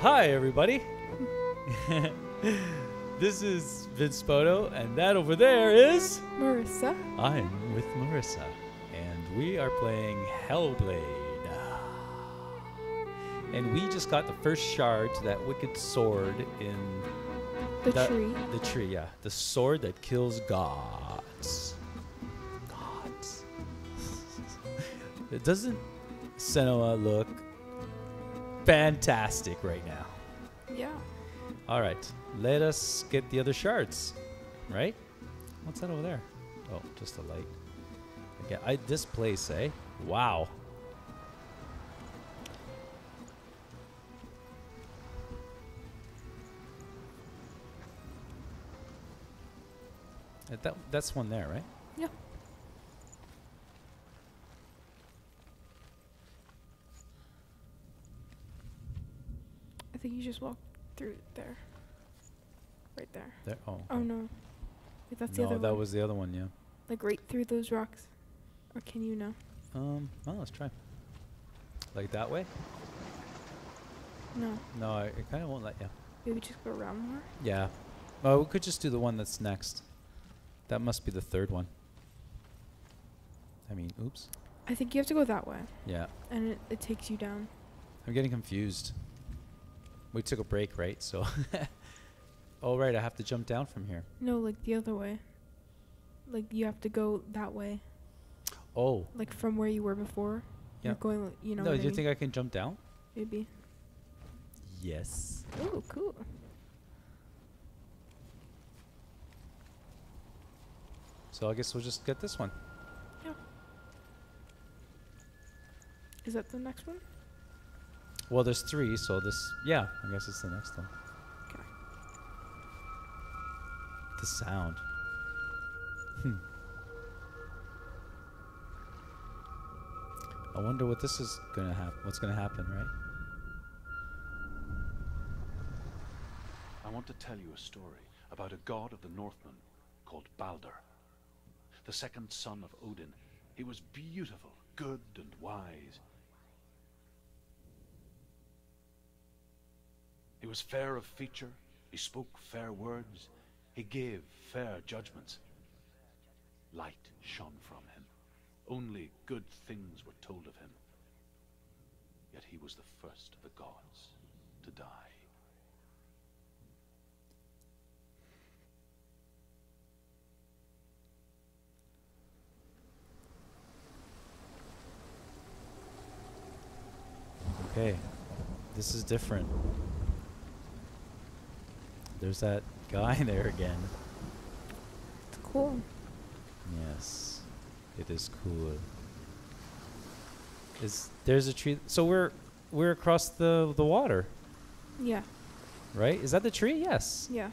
Hi, everybody. This is Vince Spoto, and that over there is... Marissa. I'm with Marissa, and we are playing Hellblade. And we just got the first shard to that wicked sword in... The tree. The tree, yeah. The sword that kills gods. Gods. It doesn't Senua look fantastic right now? Yeah. All right, let us get the other shards, right? What's that over there? Oh, just a light. Okay, this place, eh? Wow. That's one there, right? Yeah. I think you just walked through there. Right there. There? Oh. Okay. Oh, no. Wait, that's the other one. No, that was the other one, yeah. Like right through those rocks. Or can you know? Well, let's try. Like that way? No. No, it kind of won't let you. Maybe just go around more? Yeah. Well, we could just do the one that's next. That must be the third one. I mean, oops. I think you have to go that way. Yeah. And it takes you down. I'm getting confused. We took a break, right? So, oh, right, I have to jump down from here. No, like the other way. Like you have to go that way. Oh. Like from where you were before. Yeah. You're going, you know. No, do you think I can jump down? Maybe. Yes. Oh, cool. So I guess we'll just get this one. Yeah. Is that the next one? Well, there's three, so this... Yeah, I guess it's the next one. Okay. The sound. I wonder what this is going to happen. What's going to happen, right? I want to tell you a story about a god of the Northmen called Baldur. The second son of Odin. He was beautiful, good and wise. He was fair of feature, he spoke fair words, he gave fair judgments. Light shone from him. Only good things were told of him. Yet he was the first of the gods to die. Okay, this is different. There's that guy there again. It's cool. Yes, it is cool. There's a tree? So we're across the water. Yeah. Right? Is that the tree? Yes. Yeah.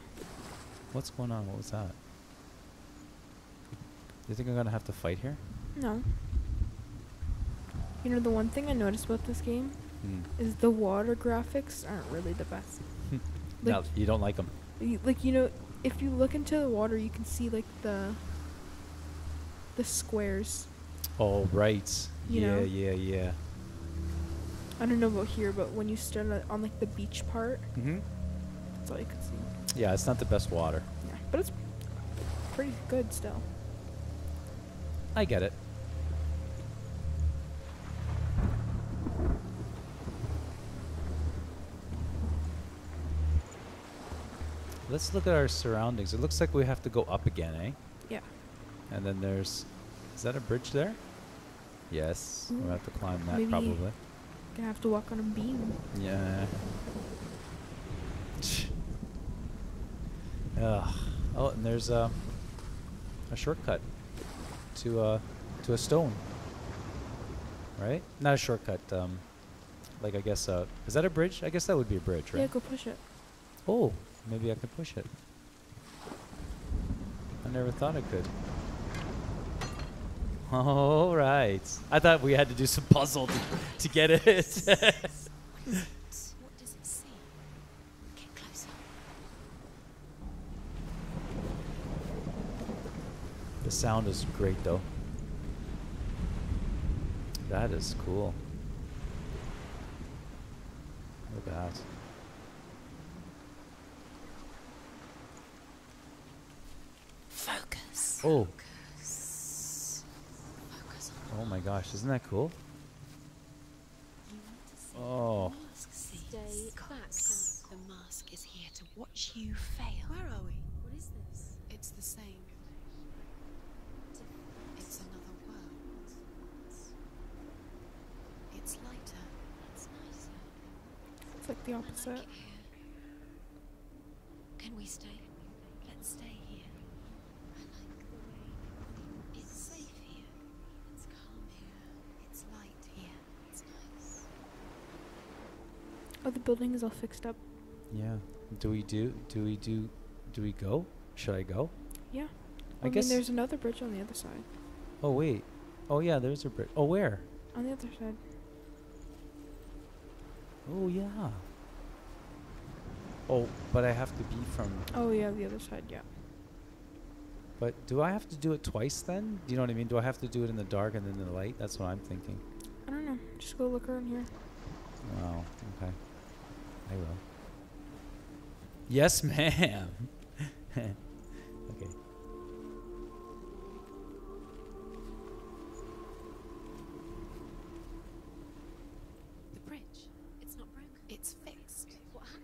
What's going on? What was that? You think I'm gonna have to fight here? No. You know, the one thing I noticed about this game is the water graphics aren't really the best. Like, no, you don't like them. Like, you know, if you look into the water, you can see, like, the squares. Oh, right. Yeah, you know? I don't know about here, but when you stood on, like, the beach part, that's all you could see. Yeah, it's not the best water. Yeah, but it's pretty good still. I get it. Let's look at our surroundings. It looks like we have to go up again, eh? Yeah. And then there's... Is that a bridge there? Yes. We'll have to climb that. Maybe probably. Maybe gonna have to walk on a beam. Yeah. Ugh. Oh, and there's a shortcut to a stone. Right? Not a shortcut. Like, I guess... is that a bridge? I guess that would be a bridge, right? Yeah, go push it. Oh. Maybe I could push it. I never thought I could. All right. I thought we had to do some puzzle to get it. What does it say? Get closer. The sound is great, though. That is cool. Look at that. Oh. Oh my gosh, isn't that cool? Oh. Stay back. The mask is here to watch you fail. Where are we? What is this? It's the same. It's another world. It's lighter. It's nicer. It's like the opposite. Can we stay? Let's stay here. I like the way it's safe here. It's calm here. It's light here. It's nice. Oh, the building is all fixed up. Yeah. Do we go? Should I go? Yeah. I guess there's another bridge on the other side. Oh wait. Oh yeah, there's a bridge. Oh, where? On the other side. Oh yeah. Oh, but I have to be from... Oh, yeah, the other side, yeah. But do I have to do it twice then? Do you know what I mean? Do I have to do it in the dark and then in the light? That's what I'm thinking. I don't know. Just go look around here. Wow, okay. I will. Yes, ma'am! Okay. The bridge. It's not broken. It's fixed. What happened?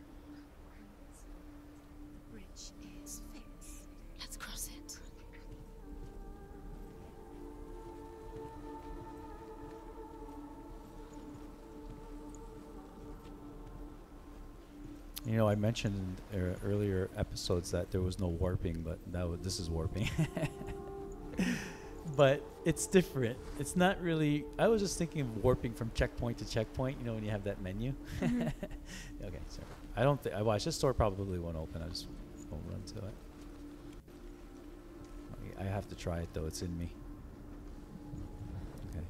Is fixed. Let's cross it. You know, I mentioned in earlier episodes that there was no warping, but this is warping. But it's different. It's not really... I was just thinking of warping from checkpoint to checkpoint, you know, when you have that menu. Mm-hmm. Okay, sorry. I don't think... Well, this door probably won't open. I just... I'll run to it. I have to try it though, it's in me. Okay.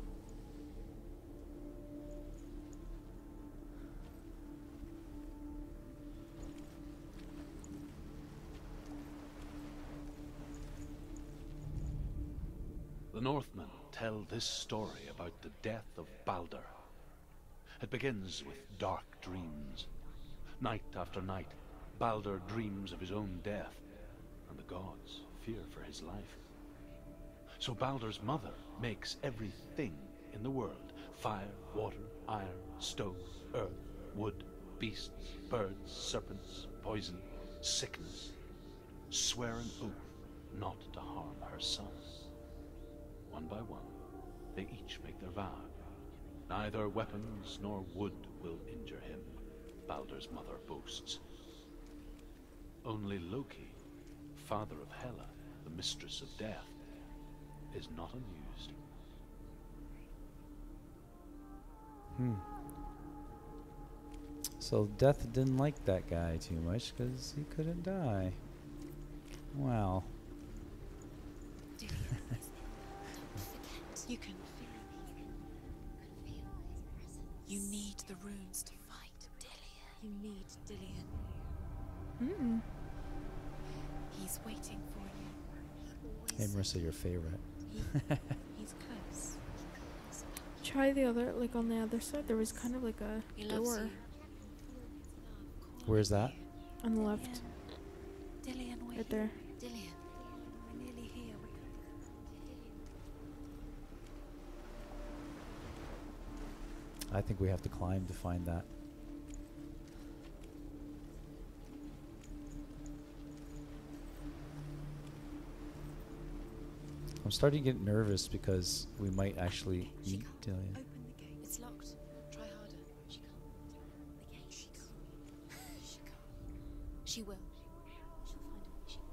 The Northmen tell this story about the death of Baldur. It begins with dark dreams. Night after night, Baldur dreams of his own death, and the gods fear for his life. So Baldur's mother makes everything in the world: fire, water, iron, stone, earth, wood, beasts, birds, serpents, poison, sickness, swear an oath not to harm her son. One by one, they each make their vow. Neither weapons nor wood will injure him, Baldur's mother boasts. Only Loki, father of Hela, the mistress of death, is not amused. Hmm. So death didn't like that guy too much because he couldn't die. Wow. Don't forget, you can feel me. You need the runes to fight Dillion. You need Dillion. Mm. He's waiting for you. Hey, Marissa, your favorite. He's close. Try the other, like on the other side. There was kind of like a door. Where's that? On the left. Dillion, right there. Dillion, we're nearly here. I think we have to climb to find that. I'm starting to get nervous because we might actually meet Dillion. Open the gate. It's locked. Try harder. She can't. The gate. She can't. She can't. She will. She'll find a way. She will.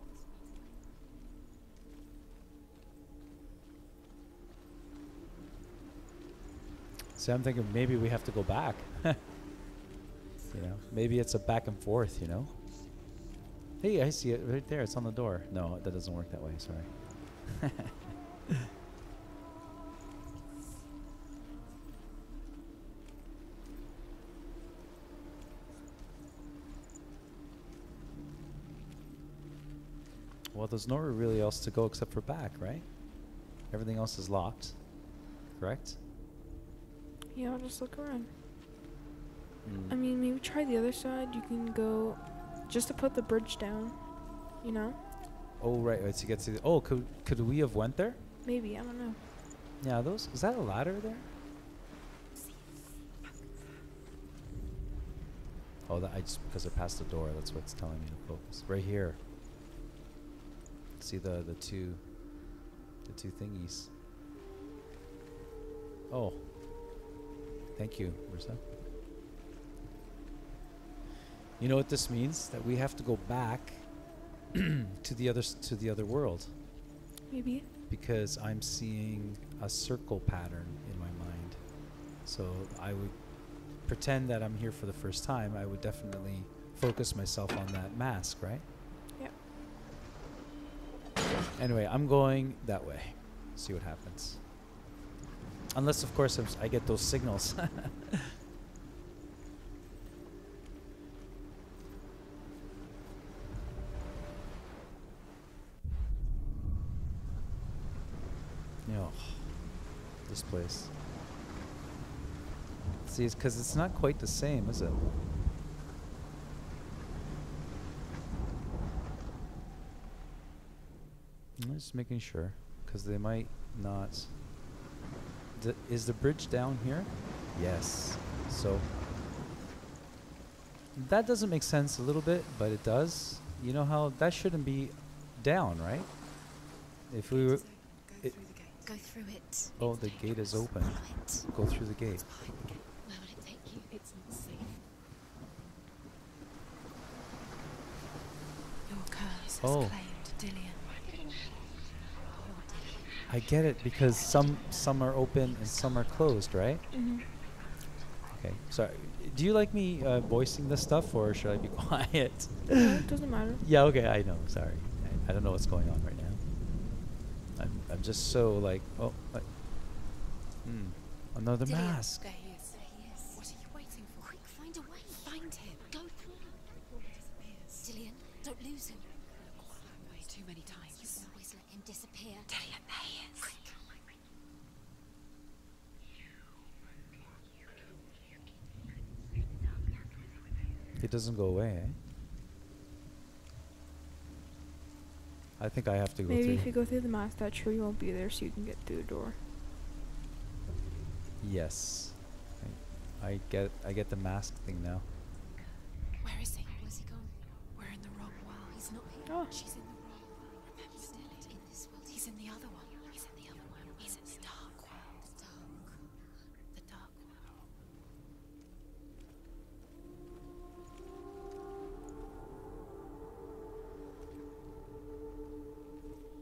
So I'm thinking maybe we have to go back. You know, maybe it's a back and forth. You know. Hey, I see it right there. It's on the door. No, that doesn't work that way. Sorry. Well, there's nowhere really else to go except for back, right? Everything else is locked, correct? Yeah, I'll just look around. Mm. I mean, maybe try the other side. You can go just to put the bridge down, you know? Oh, right, right, to get to the, oh, could we have went there? Maybe, I don't know. Yeah, those, is that a ladder there? Oh, that, I just, because I passed the door, that's what's telling me to focus. Right here. See the two thingies. Oh. Thank you, Marissa. You know what this means? That we have to go back to the other world. Maybe. Because I'm seeing a circle pattern in my mind. So I would pretend that I'm here for the first time. I would definitely focus myself on that mask, right? Yep. Anyway, I'm going that way. See what happens. Unless, of course, I get those signals. Oh, this place. See, it's because it's not quite the same, is it? I'm just making sure, because they might not. Is the bridge down here? Yes. So that doesn't make sense a little bit, but it does. You know how that shouldn't be down, right? If we were. Go through it. Oh, the gate is open. Go through the gate. Where would it take you? It's not safe. Your curse has claimed Dillion. I get it, because some are open and some are closed, right? Mm-hmm. Okay, sorry. Do you like me voicing this stuff, or should I be quiet? No, it doesn't matter. Yeah, okay, I know. Sorry. I don't know what's going on right now. I'm just so like, oh, another Dillion. Mask. There he is. What are you waiting for? Quick, find a way. Find him. Go through. Dillion, don't lose him. Way too many times. You always let him disappear. Dillion, there he is. Quick. It doesn't go away, eh? I think I have to go through. Maybe if you go through the mask, that tree won't be there, so you can get through the door. Yes. I get the mask thing now. Where is he? Where's he gone? We're in the wrong world. He's not here. Oh. She's in the wrong world. Remember, he's not in this world. He's in the other one. He's in the other one. He's in the dark world. The dark. The dark world.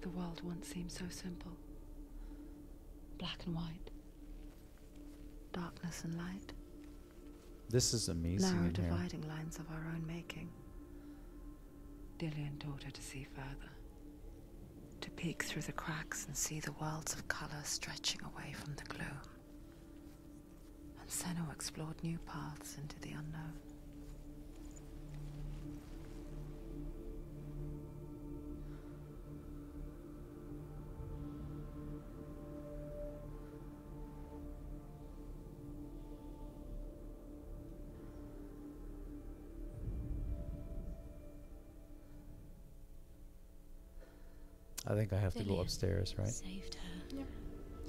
The world once seemed so simple. Black and white. Darkness and light. This is amazing. Narrow dividing lines of our own making. Dillion taught her to see further. To peek through the cracks and see the worlds of color stretching away from the gloom. And Senno explored new paths into the unknown. I think I have to go upstairs, right? Saved her. Yep.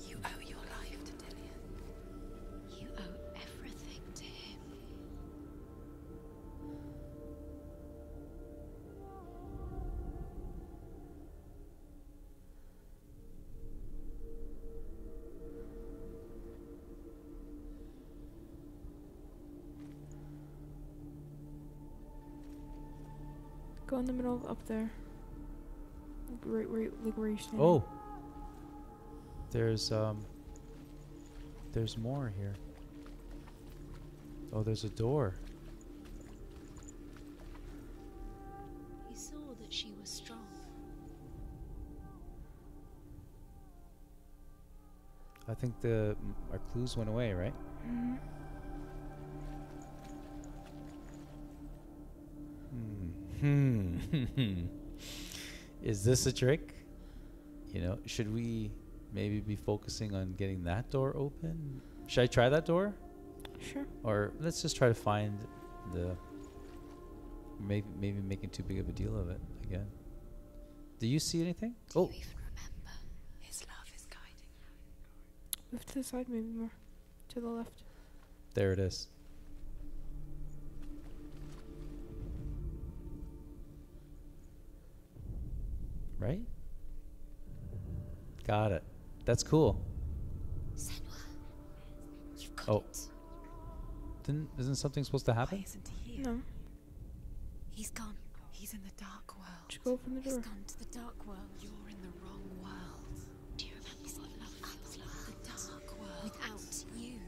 You owe your life to Dillion. You owe everything to him. Go in the middle up there. Like where you stand. Oh, there's more here. Oh, there's a door. He saw that she was strong. I think our clues went away, right? Mm-hmm. Is this a trick? You know, should we maybe be focusing on getting that door open? Should I try that door? Sure. Or let's just try to find the. Maybe making too big of a deal of it again. Do you see anything? Do you even remember? His love is guiding you. Move to the side, maybe more. To the left. There it is. Right? Got it. That's cool. You've got it. Isn't something supposed to happen? Why isn't he here? No. He's gone. He's in the dark world. Just go open the door. He's gone to the dark world. You're in the wrong world. Do you remember what love feels like? The dark world without you.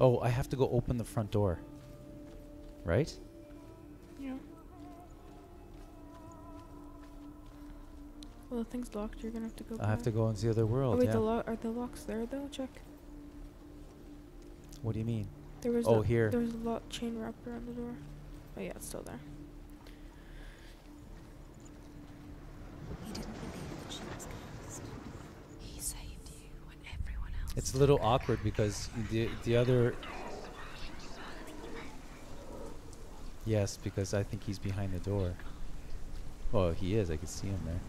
Oh, I have to go open the front door. Right? Yeah. Well, the thing's locked. You're gonna have to go. I have to go into the other world. Oh, wait, yeah. Are the locks there though? Check. What do you mean? There was here. There was a chain wrapped around the door. Oh yeah, it's still there. He didn't believe that she was cursed. He saved you when everyone else. It's a little awkward because the other. Yes, because I think he's behind the door. Oh, he is. I can see him there.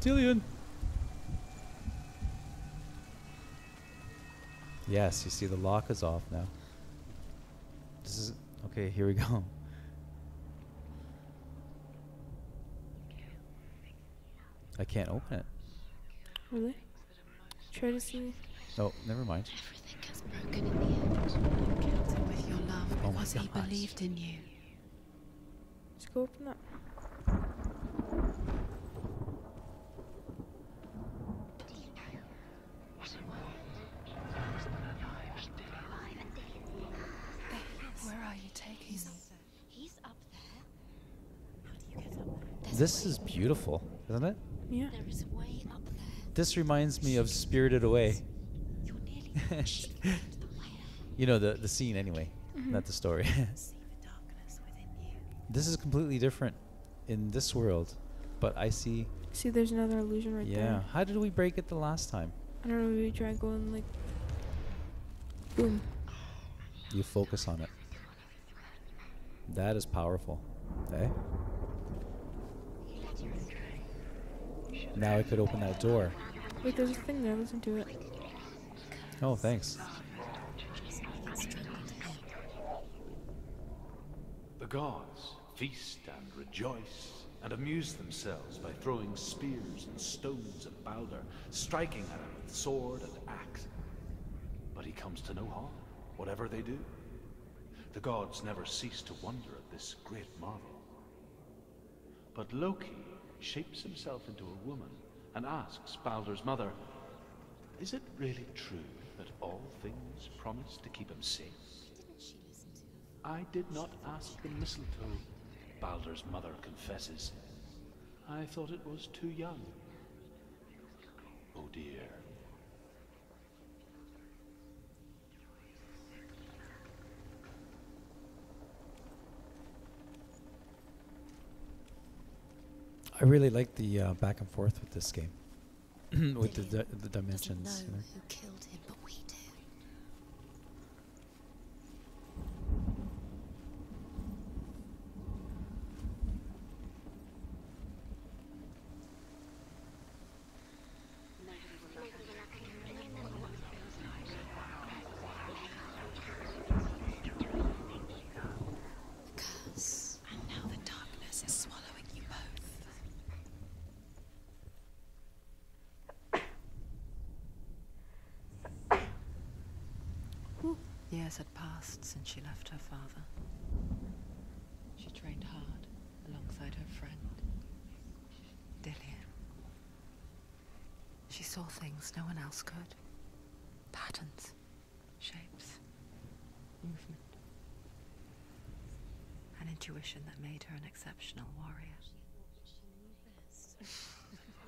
Dillion. Yes, you see the lock is off now. This is okay. Here we go. I can't open it. Really? Try to see. Oh, never mind. Everything has broken in the end. You killed him with your love because he believed in you. Just go open that. This is beautiful, isn't it? Yeah. There is a way up there. This reminds me of Spirited Away. You know, the scene anyway, not the story. This is completely different in this world, but I see... See, there's another illusion right there. Yeah. How did we break it the last time? I don't know, we tried going like... Boom. You focus on it. That is powerful, eh? Now I could open that door. Wait, there's a thing there. Listen to it. Oh, thanks. The gods feast and rejoice and amuse themselves by throwing spears and stones at Baldur, striking at him with sword and axe. But he comes to no harm, whatever they do. The gods never cease to wonder at this great marvel. But Loki shapes himself into a woman and asks Baldur's mother, is it really true that all things promise to keep him safe? I did not ask the mistletoe, Baldur's mother confesses. I thought it was too young. Oh dear. I really like the back and forth with this game, with the dimensions. You know? Who killed him, but we do. Years had passed since she left her father. She trained hard alongside her friend, Dillion. She saw things no one else could. Patterns, shapes, movement. An intuition that made her an exceptional warrior.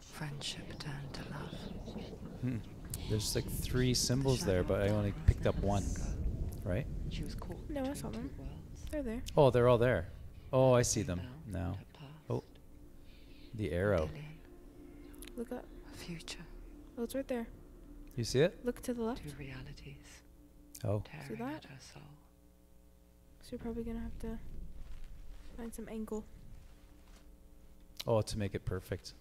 Friendship turned to love. There's like 3 symbols there, but I only picked up one. Right? She was caught. No, I saw them. They're there. Oh, they're all there. Oh, I see them now. Oh, the arrow. Look up. Future. Oh, it's right there. You see it? Look to the left. Two realities. Oh. See that? So you're probably gonna have to find some angle. Oh, to make it perfect.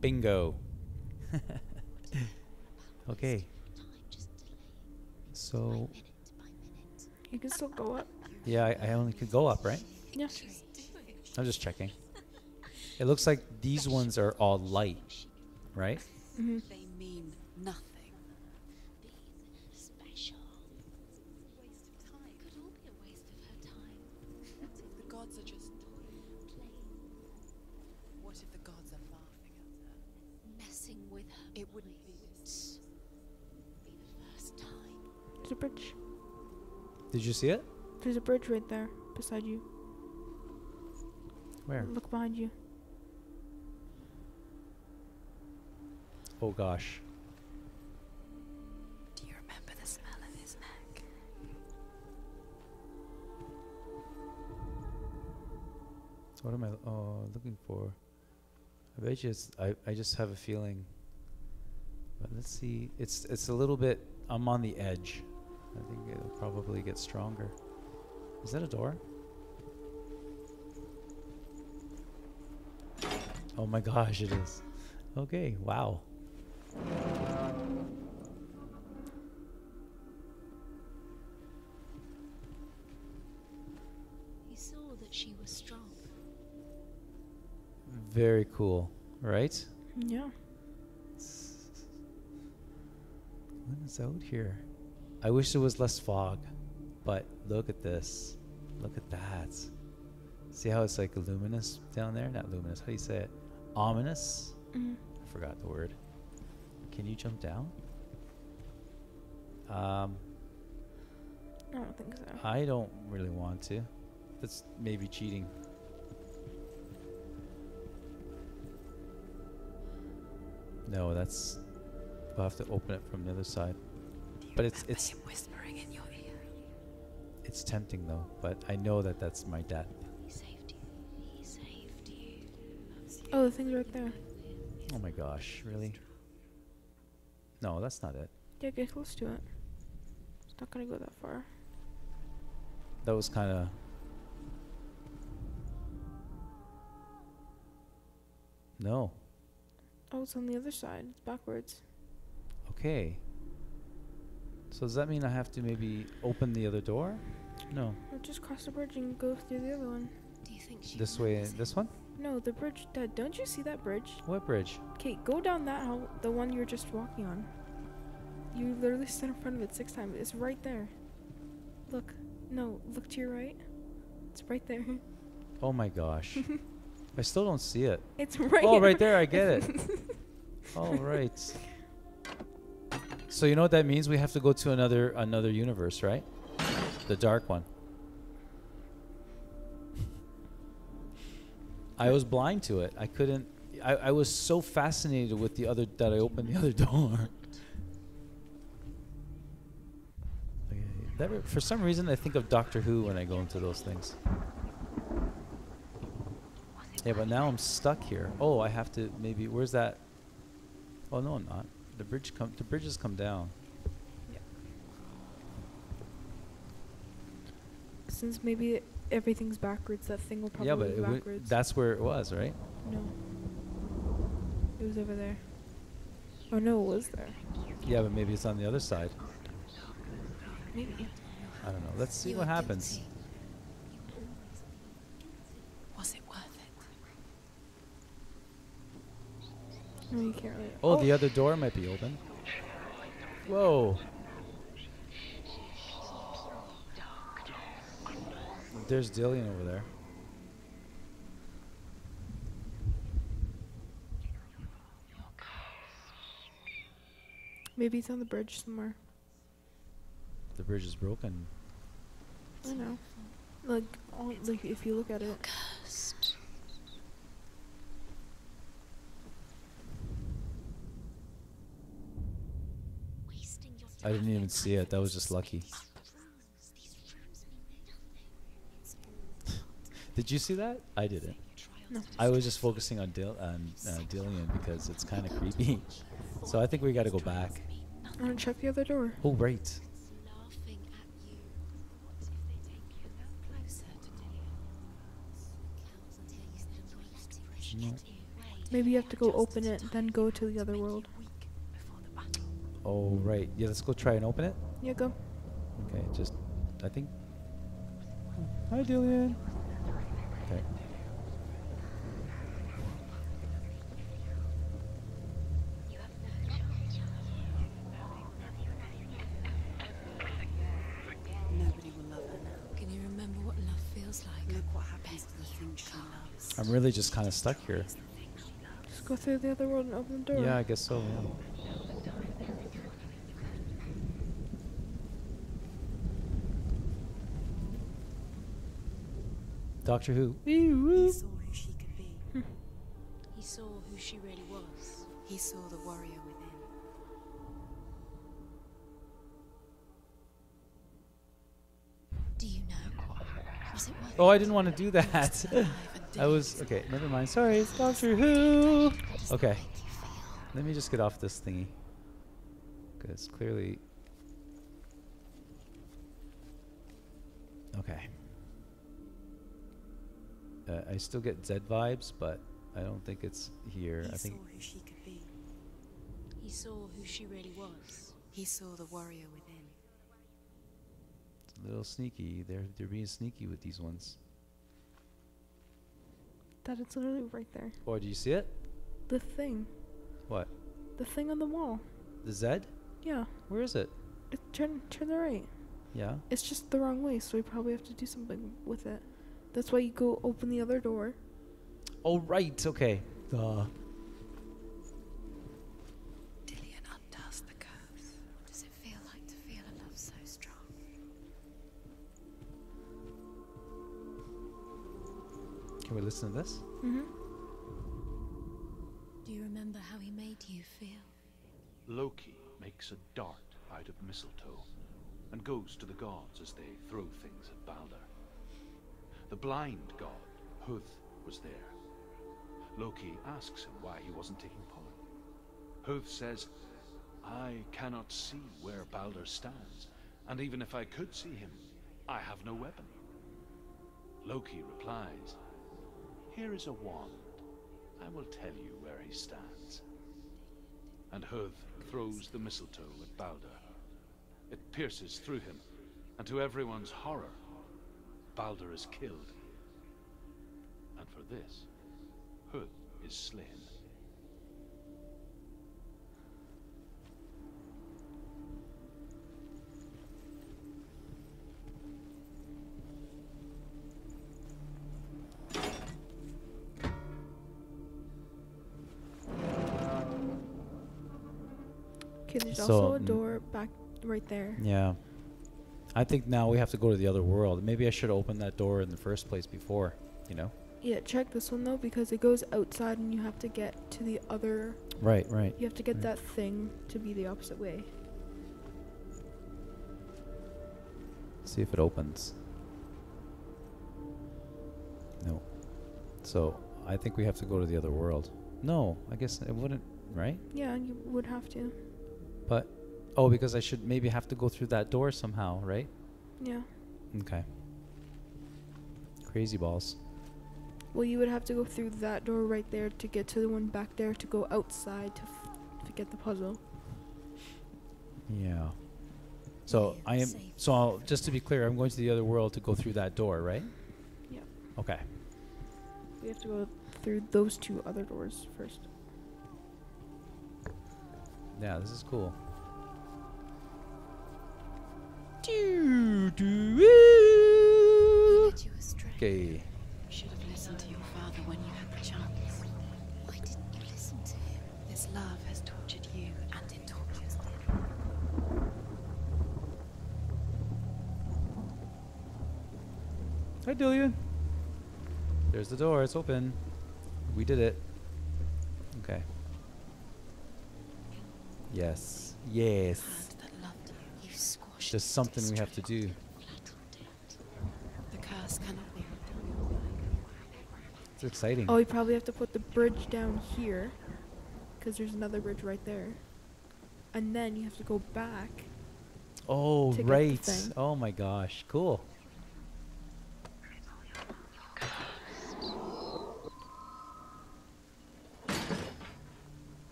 Bingo. Okay. So you can still go up. Yeah, I only could go up, right? Yeah. I'm just checking. It looks like these ones are all light, right? Mm-hmm. They mean nothing. Bridge. Did you see it? There's a bridge right there beside you. Where? Look behind you. Oh gosh. Do you remember the smell of his neck? What am I looking for? I bet you it's, I just have a feeling. But let's see. It's a little bit. I'm on the edge. I think it'll probably get stronger. Is that a door? Oh my gosh, it is. Okay, wow. You saw that she was strong. Very cool, right? Yeah. What is out here? I wish there was less fog, but look at this. Look at that. See how it's like luminous down there? Not luminous, how do you say it? Ominous? Mm-hmm. I forgot the word. Can you jump down? I don't think so. I don't really want to. That's maybe cheating. No, that's... We'll have to open it from the other side. But it's him whispering in your ear. It's tempting though, but I know that that's my dad. He saved you. He saved you. Oh, the thing's right there. Oh my gosh, really? No, that's not it. Yeah, get close to it. It's not gonna go that far. That was kind of. No. Oh, it's on the other side. It's backwards. Okay. So does that mean I have to maybe open the other door? No. Or just cross the bridge and go through the other one. Do you think she this way? This one? No, the bridge. Dad, don't you see that bridge? What bridge? Okay, go down that hall, the one you were just walking on. You literally stood in front of it 6 times. It's right there. Look. No, look to your right. It's right there. Oh my gosh. I still don't see it. It's right. Oh, right there. I get it. All right. So you know what that means? We have to go to another universe, right? The dark one. I was blind to it. I couldn't. I was so fascinated with the other that I opened the other door. Okay. That, for some reason, I think of Doctor Who when I go into those things. Yeah, but now I'm stuck here. Oh, I have to maybe. Where's that? Oh no, I'm not. The bridges come down. Yeah. Since maybe everything's backwards, that thing will probably be backwards. Yeah, but that's where it was, right? No. It was over there. Oh no, it was there. Yeah, but maybe it's on the other side. Maybe. I don't know. Let's see what happens. Was it worth it? No, you can't really. Oh, the other door might be open. Whoa. There's Dillion over there. Maybe it's on the bridge somewhere. The bridge is broken. I know. Like if you look at it. I didn't even see it. That was just lucky. Did you see that? I didn't. No. I was just focusing on Dillion because it's kind of creepy. So I think we got to go back. I'm going to check the other door. Oh, right. No. Maybe you have to go open it, then go to the other world. Oh, right. Yeah, let's go try and open it. Yeah, go. Okay, just, I think. Hi, Dillion. Okay. I'm really just kind of stuck here. Just go through the other world and open the door. Yeah, I guess so. Yeah. Doctor Who. He saw who she could be. He saw who she really was. He saw the warrior within. Do you know? Was it worth I didn't want to do that. I was okay. Never mind. Sorry, it's Doctor Who. Okay, let me just get off this thingy, because clearly. Okay. I still get Zed vibes, but I don't think it's here. I think. He saw who she could be. He saw who she really was. He saw the warrior within. It's a little sneaky. They're being sneaky with these ones. That it's literally right there. Oh, do you see it? The thing. What? The thing on the wall. The Zed? Yeah. Where is it? It turn the right. Yeah. It's just the wrong way, so we probably have to do something with it. That's why you go open the other door. Oh, right. Okay. Duh. Dillion undoes the curse. What does it feel like to feel a love so strong? Can we listen to this? Mm-hmm. Do you remember how he made you feel? Loki makes a dart out of mistletoe and goes to the gods as they throw things at Baldur. The blind god, Hoth, was there. Loki asks him why he wasn't taking part. Hoth says, I cannot see where Baldur stands, and even if I could see him, I have no weapon. Loki replies, here is a wand. I will tell you where he stands. And Hoth throws the mistletoe at Baldur. It pierces through him, and to everyone's horror, Baldur is killed, and for this, Hoth is slain. Okay, there's also a door back right there. Yeah. I think now we have to go to the other world. Maybe I should have opened that door in the first place before, you know? Yeah, check this one, though, because it goes outside and you have to get to the other... Right, right. You have to get that thing to be the opposite way. See if it opens. No. So, I think we have to go to the other world. No, I guess it wouldn't, right? Yeah, you would have to. But... Oh, because I should maybe have to go through that door somehow, right? Yeah. Okay. Crazy balls. Well, you would have to go through that door right there to get to the one back there to go outside to get the puzzle. Yeah. So I am. So I'll, just to be clear, I'm going to the other world to go through that door, right? Yeah. Okay. We have to go through those two other doors first. Yeah, this is cool. Okay. Should have listened to your father when you had the chance. Why didn't you listen to him? This love has tortured you, and it tortures them. Hi, Dillion. There's the door. It's open. We did it. Okay. Yes. Yes. Just something we have to do. It's exciting. Oh, we probably have to put the bridge down here, because there's another bridge right there, and then you have to go back. Oh, right. Oh my gosh, cool.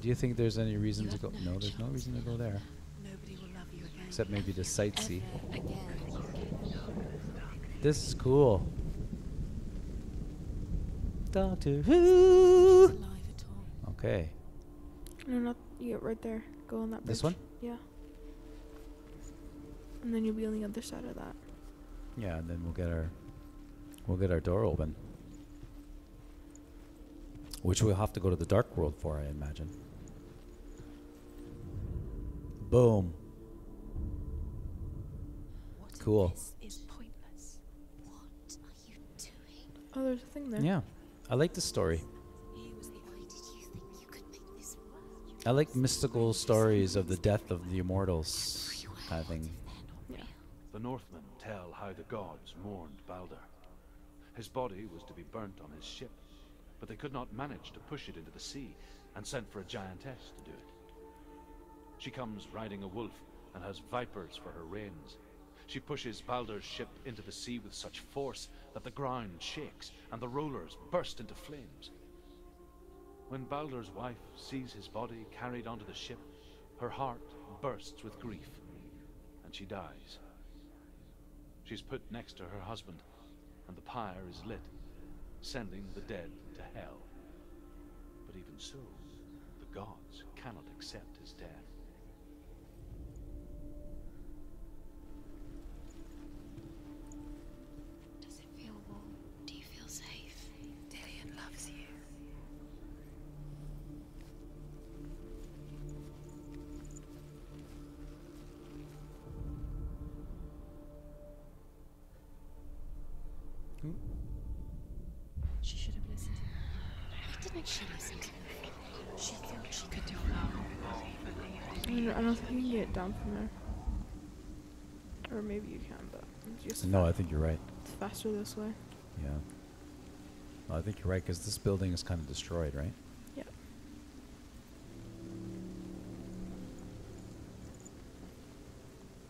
Do you think there's any reason to go? No, there's no reason to go there. Nobody will love you again. Except maybe to sightsee. This is cool. Doctor Who. Okay. No, not yet. Right there. Go on that bridge. This one? Yeah. And then you'll be on the other side of that. Yeah, and then we'll get our door open. Which we'll have to go to the Dark World for, I imagine. Boom. What cool. Is pointless. What are you doing? Oh, there's a thing there. Yeah. I like this story. I like mystical stories of the death of the immortals, I think. Yeah. The Northmen tell how the gods mourned Baldur. His body was to be burnt on his ship, but they could not manage to push it into the sea and sent for a giantess to do it. She comes riding a wolf and has vipers for her reins. She pushes Baldur's ship into the sea with such force that the ground shakes and the rollers burst into flames. When Baldur's wife sees his body carried onto the ship, her heart bursts with grief and she dies. She's put next to her husband and the pyre is lit, sending the dead to hell. But even so, the gods cannot accept his death. Does it feel warm? Do you feel safe? Dillion loves you. She should have listened. Why didn't she listen to me? She thought she could do it. I don't think you can get down from there. Or maybe you can, but just no, I think you're right. It's faster this way. Yeah. No, I think you're right, because this building is kind of destroyed, right? Yeah.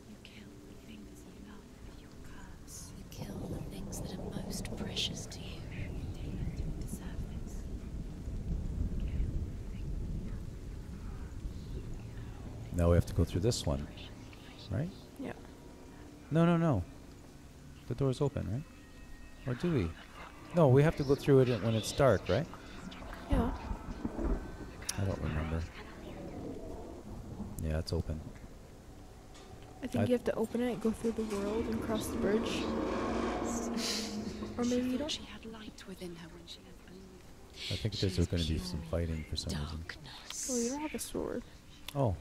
You kill the things you love with your curse. You kill the things that are most precious to you. Now we have to go through this one, right? Yeah. No, no, no. The door's open, right? Or do we? No, we have to go through it when it's dark, right? Yeah. I don't remember. Yeah, it's open. I think you have to open it, go through the world, and cross the bridge. Or maybe you don't. She had light within her when she left. I think there's going to be some fighting for some reason. Well, you don't have a sword. Oh.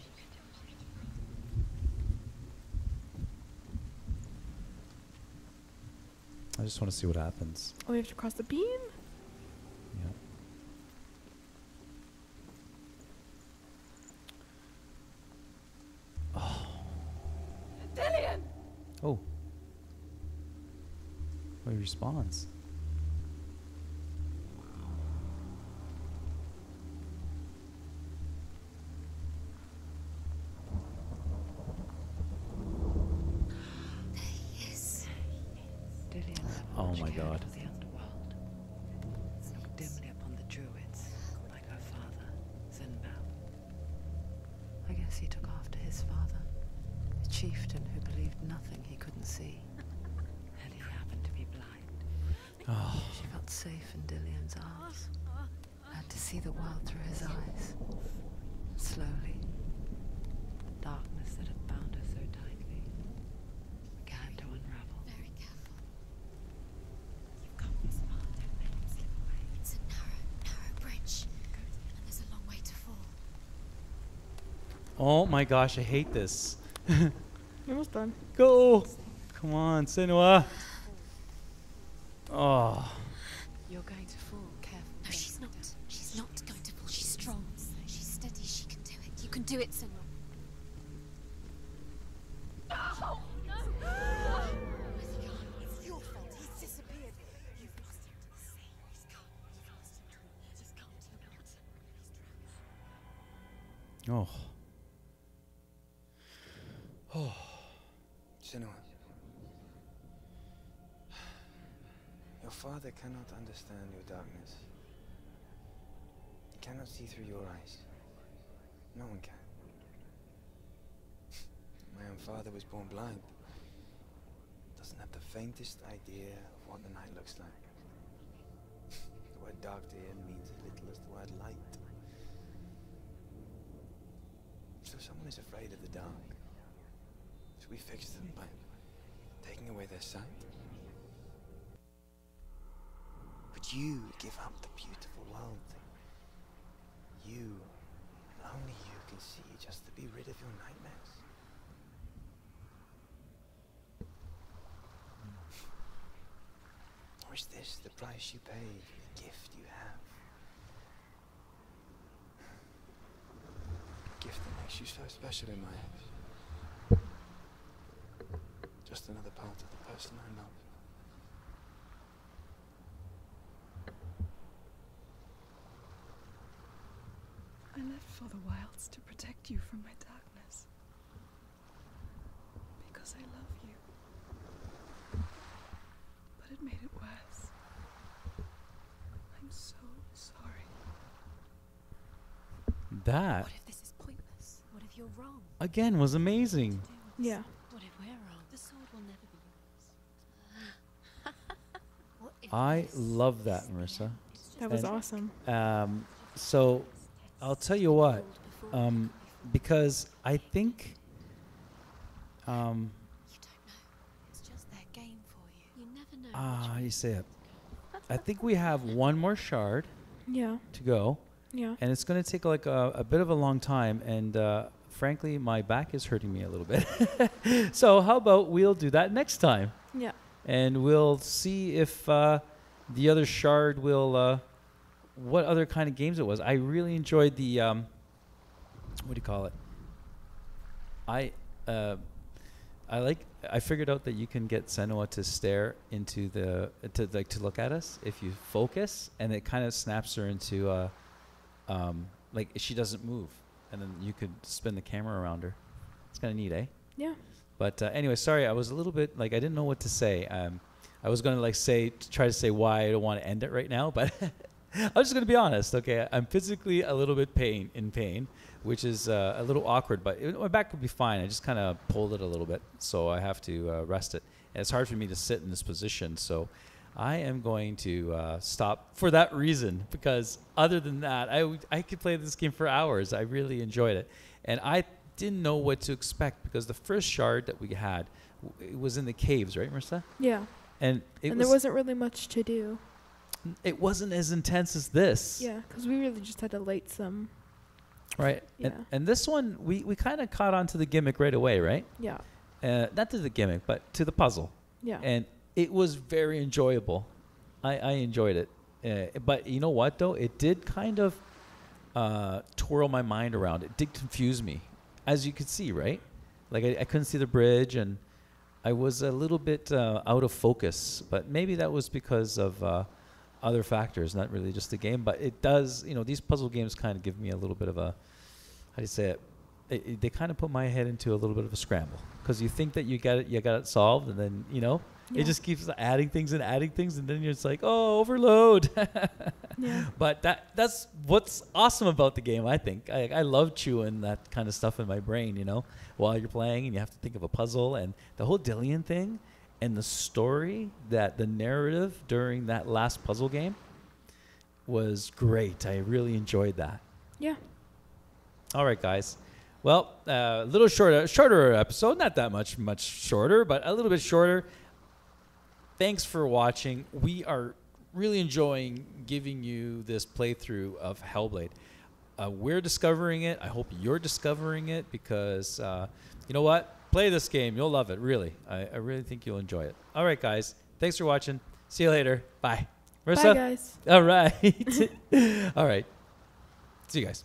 I just want to see what happens. Oh, we have to cross the beam? Yeah. Oh. Dillion! Oh. Well, he responds. Oh my God! The underworld. Looked dimly upon the druids, like her father, Zinbal. I guess he took after his father, a chieftain who believed nothing he couldn't see, and he happened to be blind. Oh. She felt safe in Dillion's arms, had to see the world through his eyes. Slowly, the darkness that had bound her so tightly began to unravel. Oh my gosh, I hate this. You're almost done. Go! Come on, Senua. Oh. You're going to fall, careful. No, she's not. She's not going to fall. She's strong. She's steady. She can do it. You can do it, Senua. Oh, no! Where's he gone? It's your fault. He's disappeared. You've lost him to the sea. He's gone. You've lost him to the sea. He's gone to the water. He's drowned. Oh. Oh, Senua. Your father cannot understand your darkness. He cannot see through your eyes. No one can. My own father was born blind. Doesn't have the faintest idea of what the night looks like. The word dark to him means as little as the word light. So someone is afraid of the dark. So we fix them by taking away their sight. But you give up the beautiful world thing. You, and only you, can see just to be rid of your nightmares. Or is this the price you pay for the gift you have? The gift that makes you so special in my eyes. Just another part of the person I love. I left for the wilds to protect you from my darkness. Because I love you. But it made it worse. I'm so sorry. That... What if this is pointless? What if you're wrong? Again, was amazing. Yeah. What if we're wrong? The sword will never be used. What if I love that, Marissa. That was awesome. So... I'll tell you what, because I think, how you say it? I think we have one more shard to go, and it's going to take like a bit of a long time, and frankly, my back is hurting me a little bit. So how about we'll do that next time? Yeah. And we'll see if the other shard will... what other kind of games it was. I really enjoyed the, what do you call it? I figured out that you can get Senua to stare into the, to look at us if you focus, and it kind of snaps her into, like she doesn't move, and then you could spin the camera around her. It's kind of neat, eh? Yeah. But anyway, sorry, I was a little bit, like, I didn't know what to say. I was going to, like, try to say why I don't want to end it right now, but... I'm just going to be honest, okay? I'm physically a little bit in pain, which is a little awkward, but my back would be fine. I just kind of pulled it a little bit, so I have to rest it. And it's hard for me to sit in this position, so I am going to stop for that reason, because other than that, I could play this game for hours. I really enjoyed it. And I didn't know what to expect, because the first shard that we had, it was in the caves, right, Marissa? Yeah. And there wasn't really much to do. It wasn't as intense as this. Yeah, because we really just had to light some. Right. Yeah. And this one, we kind of caught on to the gimmick right away, right? Yeah. Not to the gimmick, but to the puzzle. Yeah. And it was very enjoyable. I enjoyed it. But you know what, though? It did kind of twirl my mind around. It did confuse me, as you could see, right? Like, I couldn't see the bridge, and I was a little bit out of focus. But maybe that was because of... other factors, not really just the game, but it does, you know, these puzzle games kind of give me a little bit of a, how do you say it? They kind of put my head into a little bit of a scramble, because you think that you got it solved, and then, you know, it just keeps adding things, and then you're just like, oh, overload. Yeah. But that's what's awesome about the game, I think. I love chewing that kind of stuff in my brain, you know, while you're playing, and you have to think of a puzzle, and the whole Dillion thing. And the story, the narrative during that last puzzle game was great. I really enjoyed that. Yeah. All right, guys. Well, a little shorter episode. Not that much shorter, but a little bit shorter. Thanks for watching. We are really enjoying giving you this playthrough of Hellblade. We're discovering it. I hope you're discovering it, because you know what? Play this game. You'll love it, really. I really think you'll enjoy it. All right, guys. Thanks for watching. See you later. Bye. Marissa? Bye, guys. All right. All right. See you guys.